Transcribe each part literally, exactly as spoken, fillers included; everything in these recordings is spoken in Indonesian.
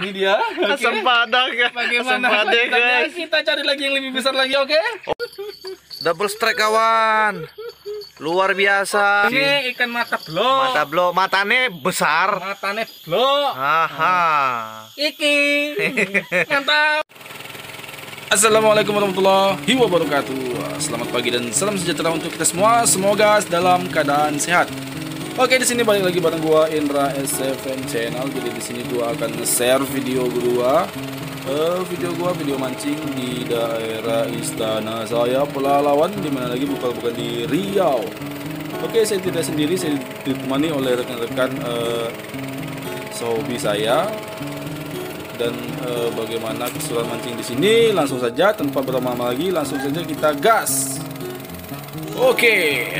Ini dia. Okay. Sempadan, bagaimana sempadan, guys. Kita cari lagi yang lebih besar lagi, oke? Okay? Double strike kawan. Luar biasa. Ini ikan mata blok. Mata blok, matane besar. Matane blok. Aha. Iki. Mantap. Assalamualaikum warahmatullahi wabarakatuh. Selamat pagi dan salam sejahtera untuk kita semua. Semoga dalam keadaan sehat. Oke, di sini balik lagi bareng gua Indra S F N Channel. Jadi di sini gua akan share video gua, uh, video gua video mancing di daerah Istana Sayap Pelalawan, di mana lagi bukan-bukan di Riau. Oke, saya tidak sendiri, saya ditemani oleh rekan-rekan uh, sobi saya. Dan uh, bagaimana keseruan mancing di sini? Langsung saja tanpa berlama-lama lagi, langsung saja kita gas. Oke.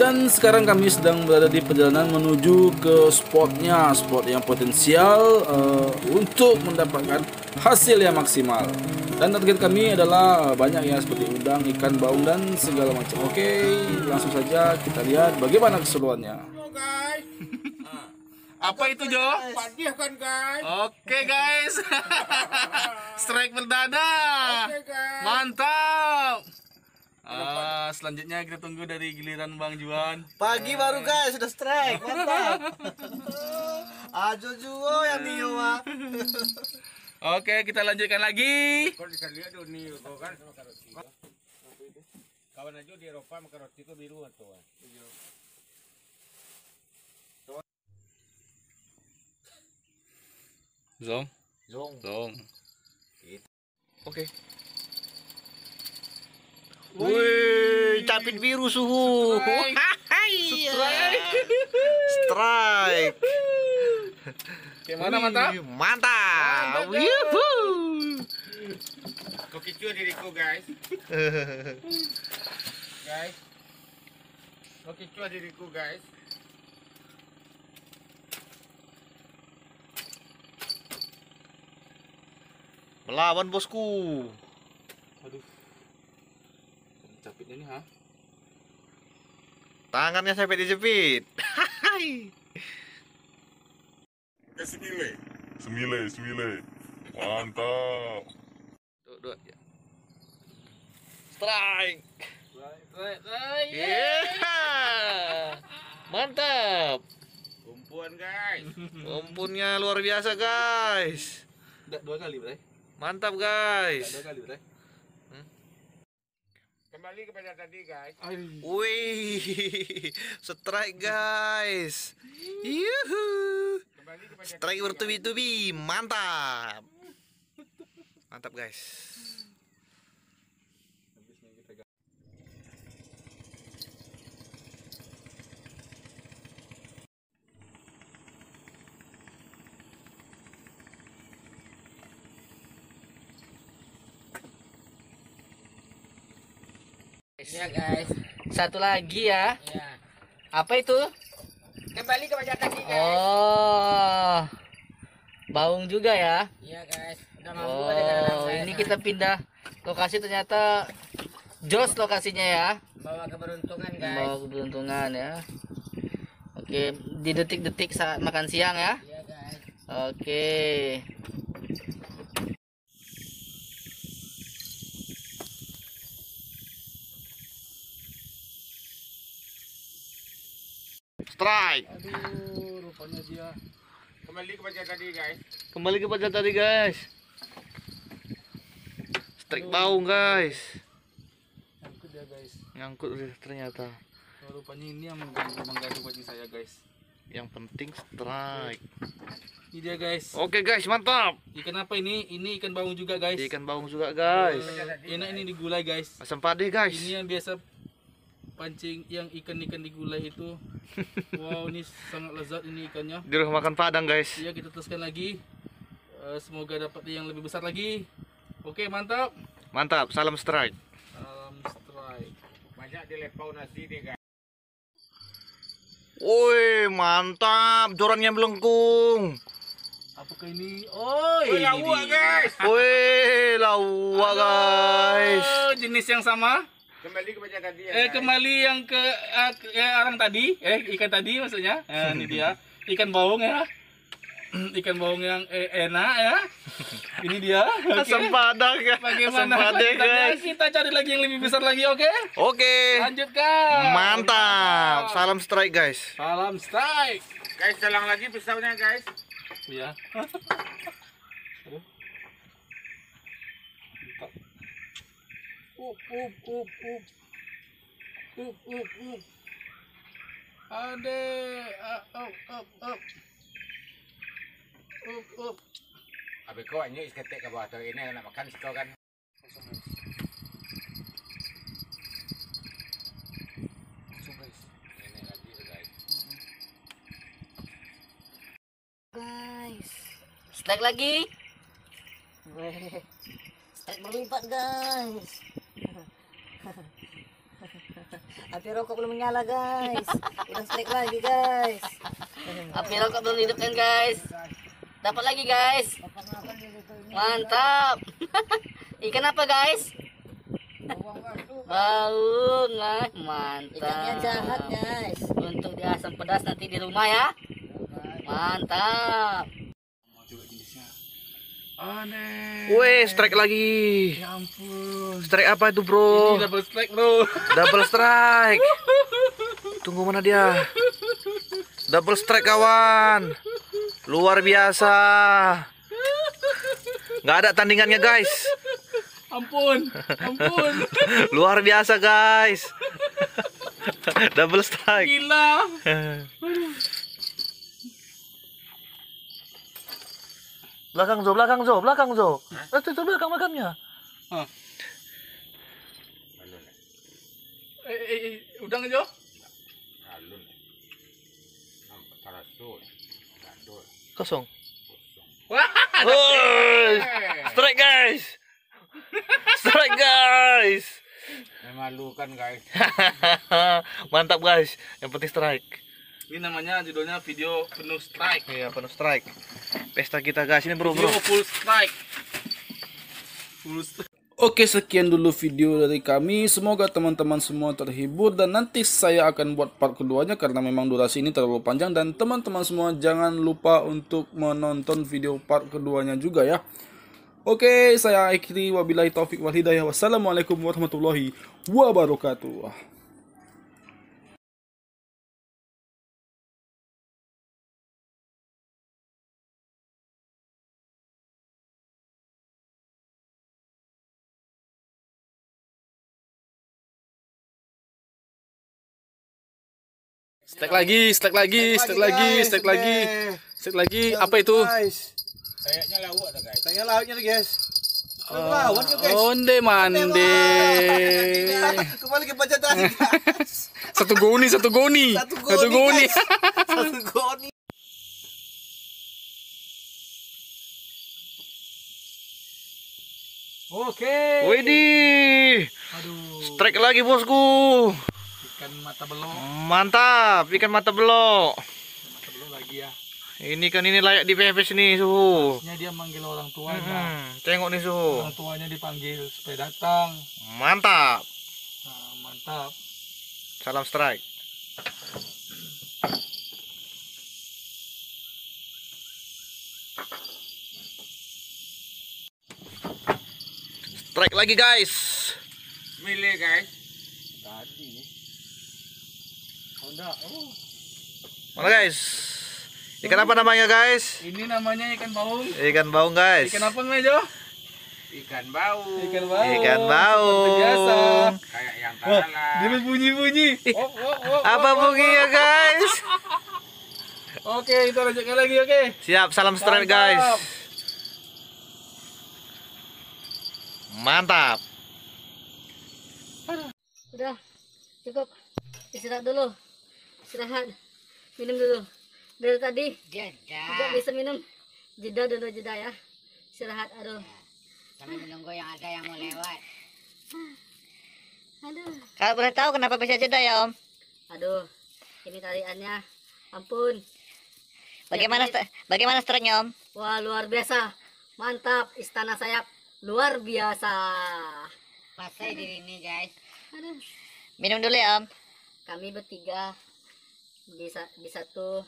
Dan sekarang kami sedang berada di perjalanan menuju ke spotnya, spot yang potensial uh, untuk mendapatkan hasil yang maksimal. Dan target kami adalah banyak ya, seperti udang, ikan baung, dan segala macam. Oke, langsung saja kita lihat bagaimana keseruannya. Apa itu, Jo? Hadiah kan, guys. Oke, guys. Strike berdada. Mantap. Uh, selanjutnya kita tunggu dari giliran Bang Juan. Pagi baru guys sudah strike, mantap. Ajo juo yang mio. Oke, kita lanjutkan lagi. Kawan aja di Eropa makan roti itu biru atau Zong, zong, zong. Oke. Wih, capit biru suhu. Strike. Strike. Strike. Gimana mantap? Mantap. Yuhuu. Kok kecil diriku, guys. Guys. Kok kecil diriku, guys. Melawan bosku. Aduh. Capit ini ha? Tangannya sampai dijepit. Semile, semile, semile. Mantap. Tuh, dua. Strike. Strike, strike, strike. Yeah. Mantap. Kumpulan guys. Kumpunnya luar biasa guys. Udah dua kali berarti. Mantap guys. Udah dua kali berarti. Kembali kepada tadi guys. Wih, strike guys. Yuhu. Strike bertubi-tubi, mantap. Mantap guys. Ya guys, satu lagi ya. Ya. Apa itu? Kembali ke pajak tadi guys. Oh, baung juga ya? Iya guys. Udah mampu pada kanan saya. Ini kita pindah lokasi ternyata jos lokasinya ya. Bawa keberuntungan guys. Bawa keberuntungan ya. Oke, di detik-detik saat makan siang ya. Iya guys. Oke. Strike. Aduh, rupanya dia kembali ke pajak tadi guys. Kembali ke pajak tadi guys. Strike baung guys. Nyangkut dia guys. Nyangkut ternyata. Oh, rupanya ini yang mengganggu pancing saya guys. Yang penting strike. Ini dia guys. Oke guys, mantap. Ikan apa ini? Ini ikan baung juga guys. Ikan baung juga guys. Oh, enak ini digulai guys. Asam pade guys. Ini yang biasa pancing yang ikan-ikan digulai itu. Wow, ini sangat lezat ini ikannya. Di rumah makan Padang guys. Iya, kita teruskan lagi. Uh, semoga dapat yang lebih besar lagi. Oke, mantap. Mantap, salam strike. Salam strike. Banyak di lepau nasi nih guys. Woi, mantap. Jorannya melengkung. Apakah ini? Oh, ini lawa guys. Woi, lawa guys. Jenis yang sama. Kembali ke pajak tadi ya, eh, kembali yang ke eh, orang tadi, eh ikan tadi maksudnya. Eh, ini dia ikan baung ya. ikan bawang yang enak ya. Ini dia. Okay. Asam padang. Bagaimana? Padang, kita cari lagi yang lebih besar lagi, oke? Okay? Oke. Okay. Lanjutkan. Mantap. Mantap. Salam strike, guys. Salam strike. Guys, jalan lagi besarnya, guys. Iya. Up, up, up, up. Up, up, up. Ade, up, up, up, up. Up, up. Abi kok ini isketek ke bawah atau ini nak makan sikau kan? Guys, strike lagi. Strike berlipat guys. Api rokok belum menyala guys. Udah strike lagi guys. Api rokok belum hidupkan guys. Dapat lagi guys. Mantap. Ikan apa guys? Bawang. Mantap. Ikannya jahat guys. Untuk di asam pedas nanti di rumah ya. Mantap. Mau coba jenisnya. Aneh. Weh, strike lagi. Ya ampun. Strike apa itu bro? Ini double strike bro. Double strike. Tunggu mana dia? Double strike kawan. Luar biasa. Nggak ada tandingannya guys. Ampun, ampun. Luar biasa guys. Double strike. Gila. Belakang zo, belakang zo, belakang zo. Eh, itu belakang makannya. Hah. Eh, eh, eh, udang jo. Alun. Nampak tarasul. Kosong. Woi, strike guys, strike guys. Memalukan guys. Mantap guys, yang penting strike. Ini namanya judulnya video penuh strike. Iya penuh strike. Pesta kita guys ini bro bro. Video full strike. Full strike. Oke, sekian dulu video dari kami. Semoga teman-teman semua terhibur dan nanti saya akan buat part keduanya karena memang durasi ini terlalu panjang dan teman-teman semua jangan lupa untuk menonton video part keduanya juga ya. Oke, saya akhiri wabillahi taufik wal hidayah. Wassalamualaikum warahmatullahi wabarakatuh. Strike lagi, strike lagi, strike lagi, strike lagi, strike lagi. Apa itu? Kayaknya lauk tuh guys. Kayaknya lauknya tuh guys. Lawan yuk guys. Onde mande. Kembali ke pencetakan guys. Satu goni, satu goni, satu goni, satu goni. Oke. Widih. Aduh. Strike lagi bosku. Ikan mata belok. Mantap, ikan mata belok. Mata belok lagi ya. Ini kan ini layak di P F S nih suhu. Harusnya dia manggil orang tuanya. Hmm, tengok nih suhu. Orang tuanya dipanggil supaya datang. Mantap. Nah, mantap. Salam strike. Strike lagi guys. Milih guys. Tadi nih. Oh. Mana guys? Ikan apa namanya guys? Ini namanya ikan baung. Ikan baung guys. Ikan apa namanya Jo? Ikan baung. Ikan baung. Ikan baung. Biasa. Kayak yang kalah. Dia bunyi-bunyi. Oh, oh, oh, apa oh, bunyinya oh, guys? Oke, kita lanjutkan lagi oke. Okay? Siap, salam strike guys. Mantap. Udah cukup. Istirahat dulu. Istirahat, minum dulu. Dari tadi tidak bisa minum, jeda dulu jeda ya. Istirahat, aduh. Kami menunggu yang ada yang mau lewat. Aduh. Kalau boleh tahu kenapa bisa jeda ya Om? Aduh, ini tariannya, ampun. Bagaimana, bagaimana striknya Om? Wah luar biasa, mantap, Istana Sayap, luar biasa. Pasai diri ini guys. Aduh. Minum dulu ya Om. Kami bertiga. Di, di satu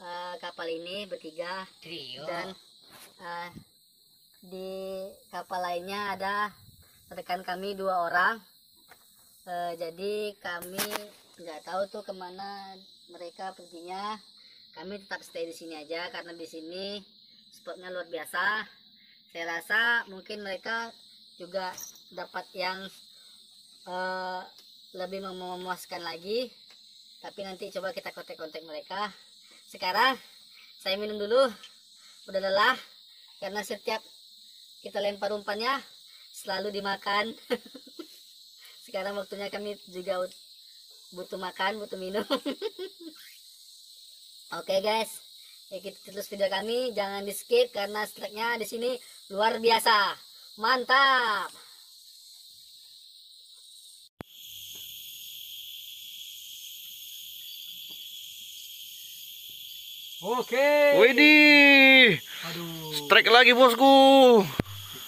uh, kapal ini bertiga, Rio. Dan uh, di kapal lainnya ada rekan kami dua orang. Uh, jadi kami nggak tahu tuh kemana mereka perginya. Kami tetap stay di sini aja karena di sini spotnya luar biasa. Saya rasa mungkin mereka juga dapat yang uh, lebih memuaskan lagi, tapi nanti coba kita kontak-kontak mereka. Sekarang saya minum dulu, udah lelah karena setiap kita lempar umpannya selalu dimakan. Sekarang waktunya kami juga butuh makan, butuh minum. Oke okay guys, ikuti terus video kami, jangan di skip karena strike-nya di sini luar biasa, mantap. Oke. Okay. Widih. Strike lagi bosku.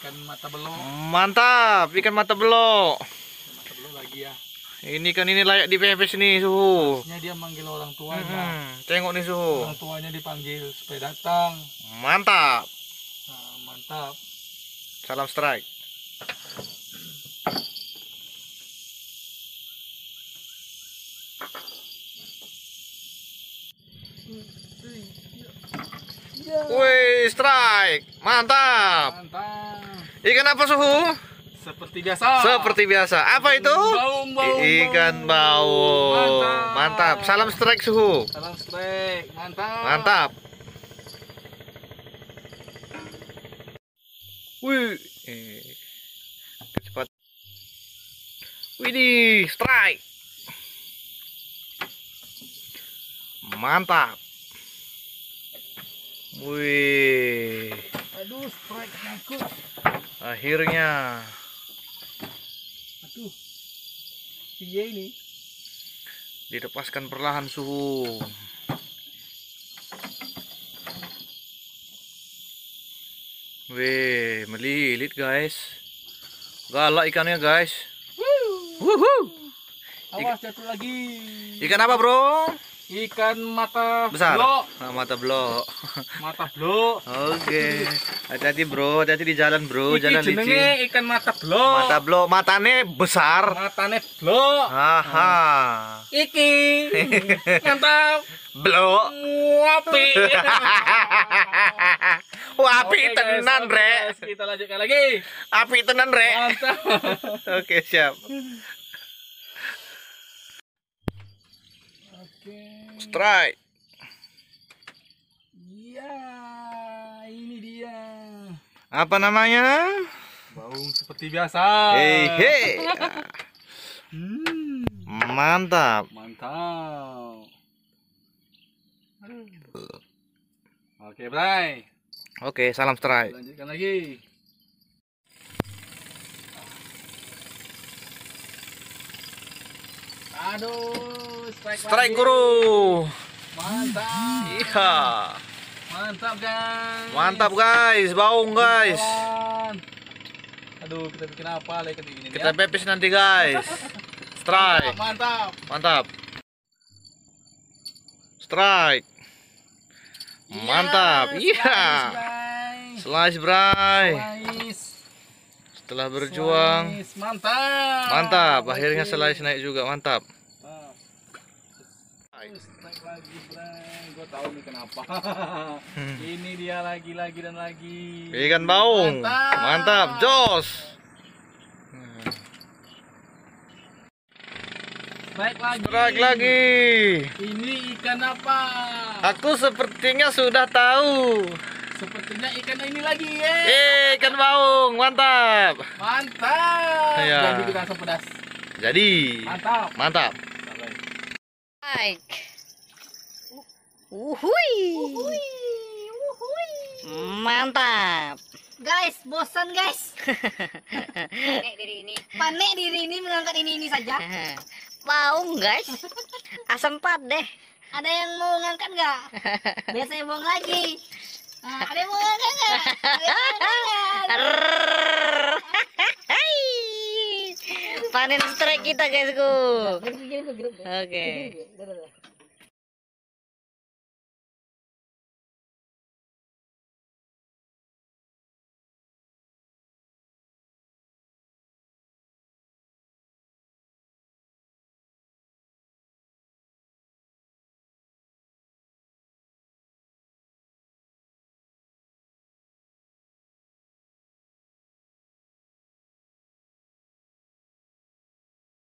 Ikan mata belok. Mantap, ikan mata belok. Ikan mata belok lagi ya. Ini kan ini layak di P F S nih suhu. Harusnya dia manggil orang tuanya. Hmm, tengok nih suhu. Orang tuanya dipanggil supaya datang. Mantap. Nah, mantap. Salam strike. Wih, strike, mantap. Mantap. Ikan apa suhu? Seperti biasa. Seperti biasa. Apa itu? Baung, baung, ikan baung. Mantap. Mantap. Salam strike suhu. Salam strike, mantap. Mantap. Wih, cepat. Widih, strike. Mantap. Wih. Aduh, strike nyangkut. Akhirnya. Aduh. Iya ini. Dilepaskan perlahan suhu. Wih, melilit guys. Galak ikannya guys. Wuhu. Awas jatuh lagi. Ikan apa, Bro? Ikan mata besar, blok. Nah, mata blok, mata blok. Oke, okay. Hati-hati bro, hati-hati di jalan bro, iki jalan licin. Ikan mata blok, mata blok, matane besar, matane blok. Aha, iki mantap, blok, wapi, wapi okay, tenan guys, rek. Kita lanjutkan lagi, api tenan rek. Mantap. Oke okay, siap. Strike. Iya, ini dia. Apa namanya? Baung seperti biasa. Hei, hei. hmm. Mantap. Mantap. Oke, Bray. Oke, salam strike. Lanjutkan lagi. Aduh, strike, strike guru. Mantap. Iya. Mantap guys. Mantap guys, baung guys. Aduh, kita bikin apa lagi ini? Kita ya? Pepes nanti guys. Strike. Mantap. Mantap. Mantap. Strike. Mantap. Iya. Yeah, yeah. Slice, Bray. Slice. Telah berjuang, slice. Mantap, mantap. Akhirnya slice naik juga, mantap. Strike lagi, Bray. Gua tahu nih kenapa. hmm. Ini dia lagi, lagi dan lagi. Ikan baung, mantap, mantap. Jos. Hmm. Strike lagi. Strike lagi. Ini ikan apa? Aku sepertinya sudah tahu. Sepertinya ikan ini lagi ya. Eh, ikan baung, mantap. Mantap. Ya. Jadi kita asam pedas. Jadi. Mantap. Mantap. Baik. Uhuy. Uhuy. Uhuy. Mantap. Guys, bosan guys. Panik diri ini. Panik diri ini mengangkat ini ini saja. Baung guys. Asam pad deh. Ada yang mau ngangkat nggak? Biasanya bohong lagi. Ada mau ngangkat nggak? Panen strike kita guysku. Oke. Okay.